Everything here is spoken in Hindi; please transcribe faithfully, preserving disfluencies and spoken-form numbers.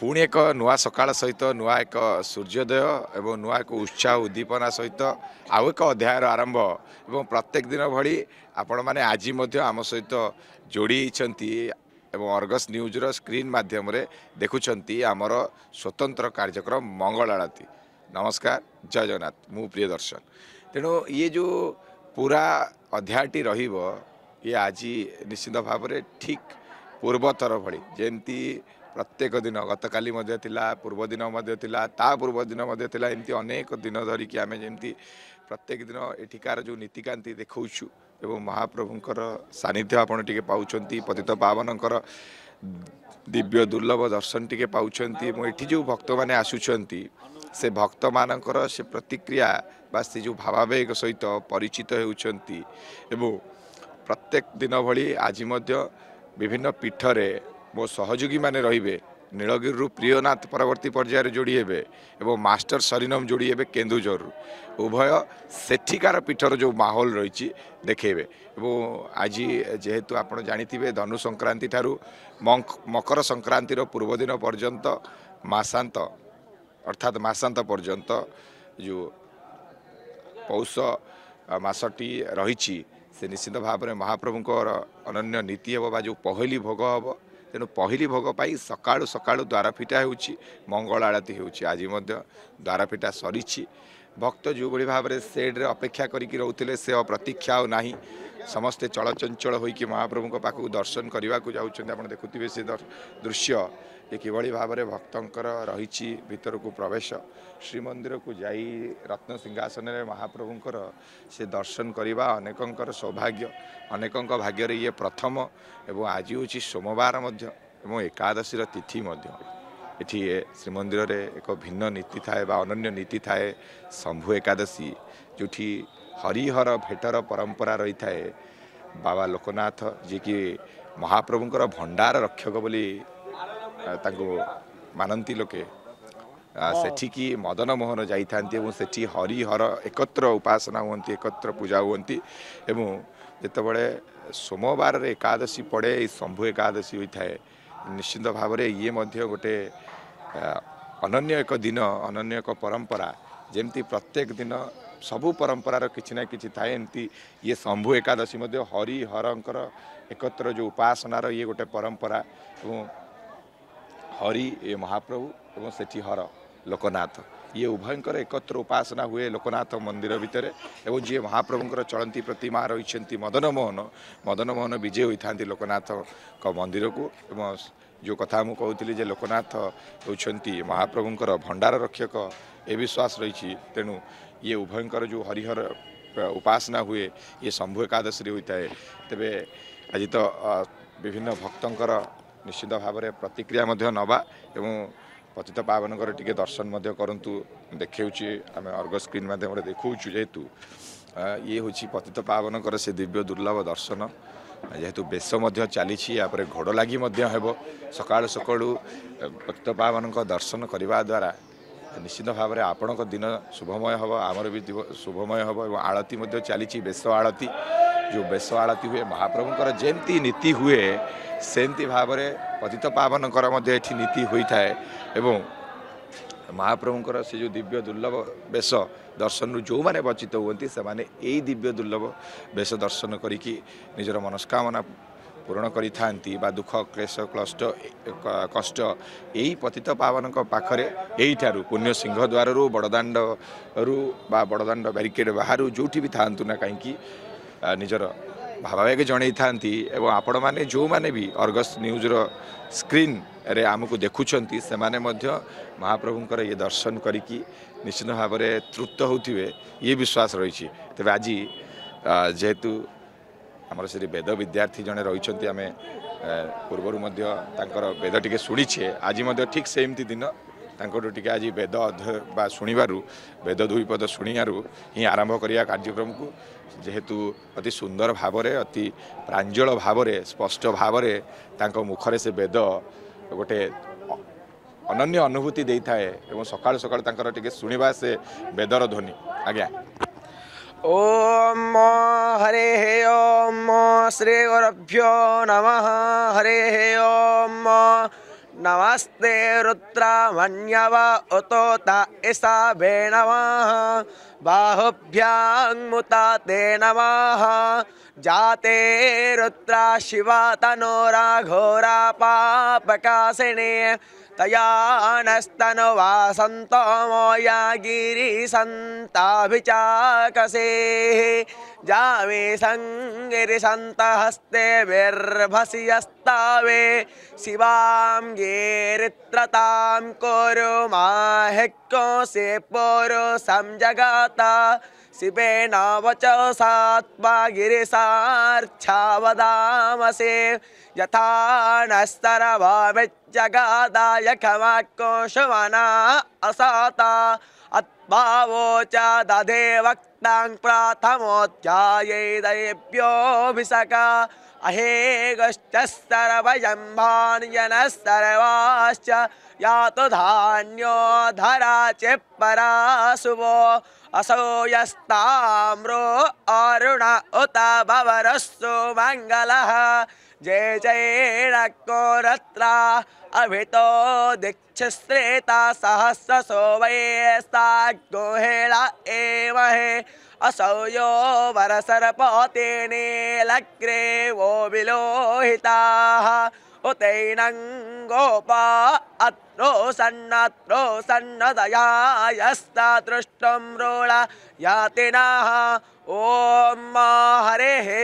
पुणी एक नुआ सकाळ सहित नुआ एक सूर्योदय एवं नुआ एक उत्साह उद्दीपना सहित आउ एक अध्यायर आरंभ एवं प्रत्येक दिन भली आपण माने आजि मध्य आम सहित जोड़ी छंती एवं अर्गस न्यूज रो स्क्रीन माध्यम रे देखुछंती आमर स्वतंत्र कार्यक्रम मंगलाआरती। नमस्कार, जय जगन्नाथ। मु प्रिय दर्शन, तेणु ये जो पूरा अध्यायटी रहिबो ये आज निश्चित भाव में ठीक पूर्वतर भली जेमती प्रत्येक दिन गतकाली मध्य थिला, पूर्व दिन मध्य थिला, ता पूर्व दिन मध्य थिला, एमती अनेक दिन धरिकी आमे जेमती प्रत्येक दिन एठिकार जो नीतिकांति देखाऊँ एवं महाप्रभुंकर सानिध्य आपण टिके पाउछंती, पतित पावनंकर दिव्य दुर्लभ दर्शन टिके पाउछंती। एठी जो भक्त माने आसुछंती से भक्त मानकर से प्रतिक्रिया बा से जो भावावेग सहित परिचित होउछंती एवं प्रत्येक दिन भली आज मध्य विभिन्न पीठरे मो सहयोगी माने रहिबे। नीलगिरि प्रियनाथ परवर्ती पर्यायर जोड़ी हेबे एवं मास्टर सरिनम जोड़ी हेबे केन्दुझर। उभय सेठिकार पीठर जो माहौल रही देखेबे। आज जेहेतु आपण जानिथिबे धनु संक्रांति ठारू मकर संक्रांतिर पूर्वदिन पर्यंत मासांत अर्थात मासांत पर्यंत जो पौष मासटी रही से निश्चित भाव में महाप्रभुंकर अनन्य नीति हेबो बा जो पहली भोग हेबो। तेणु पहली भोग पाई सकाळु सकाळु द्वारफिटा होउछि, मंगल आरती होउछि। आज मध्य द्वारफिटा सरीछि। भक्त जो बड़ी भाव में सेड्रे अपेक्षा करिकि रहउथिले से प्रतीक्षा हो नाही, समस्ते चलचंचल होइकि महाप्रभुक पाखु दर्शन करने जाउछन्ते। आपण देखुथिबे से दृश्य ये किभଳି भाव में भक्तंकर रहिछि भीतर को प्रवेश। श्रीमंदिर को जाई रत्न सिंहासन में महाप्रभुंकर से दर्शन करवा अनेकंकर सौभाग्य, अनेकंक भाग्य रे ये प्रथम। एवं आज होछि सोमवार मध्य एवं एकादशीर तिथि मध्य। एठी श्रीमंदिर रे एक भिन्न नीति थाए बा अनन्य नीति थाए शंभु एकादशी, जोठी हरिहर भेटर परंपरा रही थाए। बाबा लोकनाथ जी की महाप्रभुंकर भंडार रक्षक बोली तांको मानती लोके सेठी की मदन मोहन जाई थांती। सेठी हरिहर एकत्र उपासना होती, एकत्र पूजा होती। जितेबाला सोमवार एकादशी पड़े शंभु एकादशी होता है, निश्चित भाव में ये मध्य गोटे अनन्य एक दिन, अनन्य एक परंपरा। जेमती प्रत्येक दिन सबु परंपरार किसी ना किसी थाए, एमती ये शंभु एकादशी मध्य हरिहरंकर एकत्र जो उपासनार ये गोटे परंपरा। हरि ए महाप्रभु एवं सेठी हर लोकनाथ ये उभयंकर एकत्र उपासना हुए लोकनाथ मंदिर भितर। एवं जी महाप्रभुंकर चलती प्रतिमा रही मदन मोहन, मदन मोहन विजय होता लोकनाथ का मंदिर को। एवं जो कथा मुझे कहती जे लोकनाथ होती महाप्रभुंकर भंडार रक्षक ए विश्वास रही। तेणु ये उभयंकर जो हरिहर उपासना हुए ये शंभु एकादशी होता है। तेबे आज तो विभिन्न भक्तंकर निश्चित भाव में प्रतिक्रिया नवा एवं पतित पावन टिके दर्शन करूँ। देखेउची आम अर्गस स्क्रीन माध्यम देखाऊँ जेहेतु ये हूँ पतित पावन से दिव्य दुर्लभ दर्शन। जेहेतु बेस चली घोड़ लगी सकाल सकाल पतित पावन दर्शन करने द्वारा निश्चित भाव में आपण दिन शुभमय हम, आमर भी शुभमय हम। आरती चली बेस आरती, जो बेस आरती हुए महाप्रभुंकर जेमती नीति हुए सेमती भाव में पतित पावन ये नीति होता है। एवं महाप्रभुंकर से जो दिव्य दुर्लभ बेश दर्शन जो मैंने बचित होती से माने यही दिव्य दुर्लभ बेश दर्शन करी निजर मनस्कामना पूर्ण करी थांती बा दुख क्लेश क्लष्ट कष्ट यही पतित पावन पाखरे यही ठारू पुण्य सिंह द्वार बड़दाण्ड रु बा बड़दाण्ड बैरिकेड बाहर जोटी भी था कहीं निजर भावावेग जन था। आपण मैंने जो मैंने भी अर्गस न्यूज रो स्क्रीन रे आमको देखुंट से महाप्रभुंकर ये दर्शन करी निश्चित भाव में तृप्त होते ये विश्वास रही। तेज आज जेहेतु आमर से वेद विद्यार्थी जड़े रही आम पूर्वर वेद टी शुणीचे आज ठीक सेमती दिन टे आज वेद बा शुणु वेद दुई पद शुणु ही आरंभ करिया कार्यक्रम को। जेहेतु अति सुंदर भाव में अति प्रांजल भाव में स्पष्ट भाव में मुखर से वेद गोटे अनन्य अनुभूति दे थाए। एवं सकाल सकाल टे शुणा से वेदर ध्वनि आज्ञा ओम हरे हे ओम श्री गुरुभ्यो नमः हरे हे ओम नमस्ते रुद्रामण्यव उतोत इसा भे नमः बाहुभ्यां मुताते नमः जाते रुद्रा शिवा तनोरा घोरा पापकासिने तया नस्तनुवा सन्तोमो या गिरिसन्ताभिचाकसे जावे संगिरिसन्तहस्ते बिर्भसियस्तावे शिवां गिरित्रतां कुरु माहिको से पुरु संजगाता शिवेन वचो सात्मा गिरिशार्च्छावदामसे यथा नस्तरवामिज्जगादा यखवाक्कोशवना असाता अत्पावोच दधे वक्तां प्राथमोऽध्याये दैव्योऽभिषका अहेगश्चस्तरभयम्भान्यनस्तरवाश्च यातु धान्योऽधरा चिप्पराशुवो असो यस्ताम्रो अरुण उत भवरस्सु मङ्गलः जय जयको रत्रा अभितो दीक्षिश्रेता सहस्रसो वैस्तागोहेला एमहे असौ यो वरसर्पतेनेलग्रे वो विलोहिताः उतैनं गोपा अत्रो सन्नत्रो सन्नदयायस्ता दृष्टं रोला यातिनाः ओम हरे हे